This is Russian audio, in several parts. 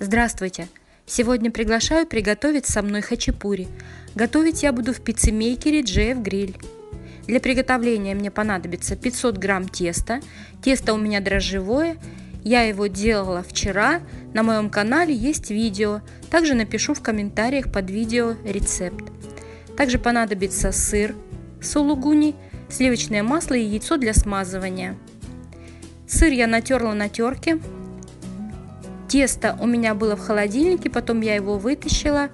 Здравствуйте! Сегодня приглашаю приготовить со мной хачапури. Готовить я буду в пиццемейкере JF Grill. Для приготовления мне понадобится 500 грамм теста. Тесто у меня дрожжевое. Я его делала вчера. На моем канале есть видео. Также напишу в комментариях под видео рецепт. Также понадобится сыр сулугуни, сливочное масло и яйцо для смазывания. Сыр я натерла на терке. Тесто у меня было в холодильнике, потом я его вытащила.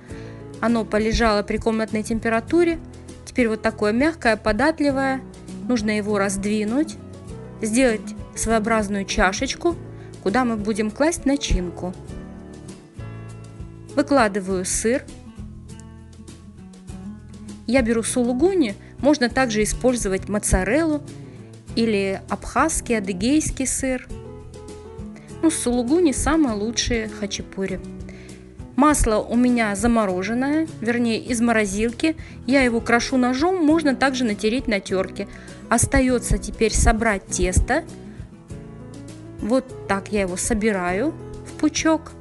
Оно полежало при комнатной температуре. Теперь вот такое мягкое, податливое. Нужно его раздвинуть, сделать своеобразную чашечку, куда мы будем класть начинку. Выкладываю сыр. Я беру сулугуни, можно также использовать моцареллу или абхазский, адыгейский сыр. Сулугуни самые лучшие хачапури. Масло у меня замороженное, вернее из морозилки. Я его крошу ножом, можно также натереть на терке. Остается теперь собрать тесто. Вот так я его собираю в пучок.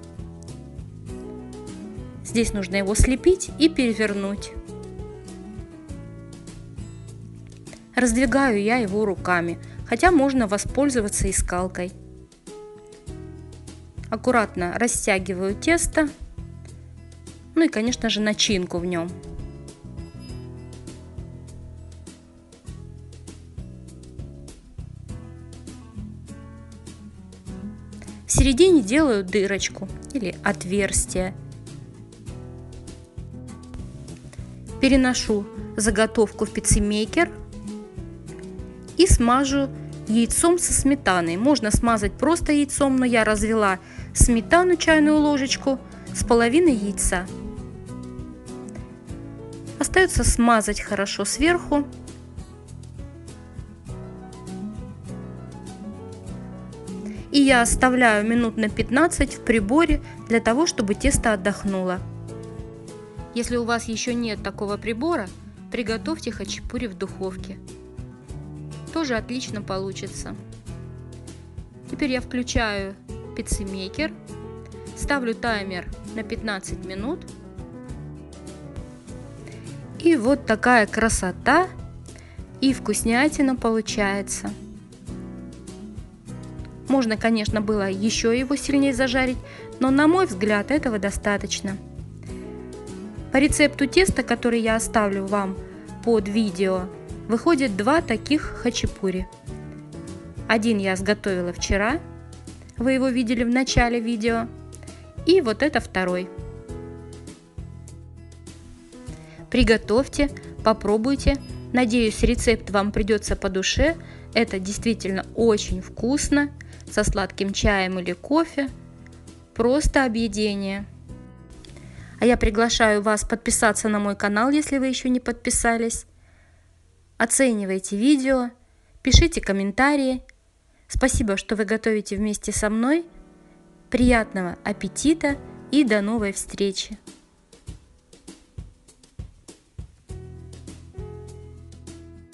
Здесь нужно его слепить и перевернуть. Раздвигаю я его руками, хотя можно воспользоваться и скалкой. Аккуратно растягиваю тесто, ну и, конечно же, начинку в нем. В середине делаю дырочку или отверстие. Переношу заготовку в пиццемейкер и смажу яйцом со сметаной. Можно смазать просто яйцом, но я развела сметану чайную ложечку с половиной яйца. Остается смазать хорошо сверху. И я оставляю минут на 15 в приборе для того, чтобы тесто отдохнуло. Если у вас еще нет такого прибора, приготовьте хачапури в духовке. Тоже отлично получится. Теперь я включаю пиццемейкер, ставлю таймер на 15 минут. И вот такая красота и вкуснятина получается. Можно, конечно, было еще его сильнее зажарить, но на мой взгляд этого достаточно. По рецепту теста, который я оставлю вам под видео, выходит два таких хачапури. Один я сготовила вчера, вы его видели в начале видео, и вот это второй. Приготовьте, попробуйте. Надеюсь, рецепт вам придется по душе. Это действительно очень вкусно, со сладким чаем или кофе. Просто объедение. А я приглашаю вас подписаться на мой канал, если вы еще не подписались. Оценивайте видео, пишите комментарии. Спасибо, что вы готовите вместе со мной. Приятного аппетита и до новой встречи!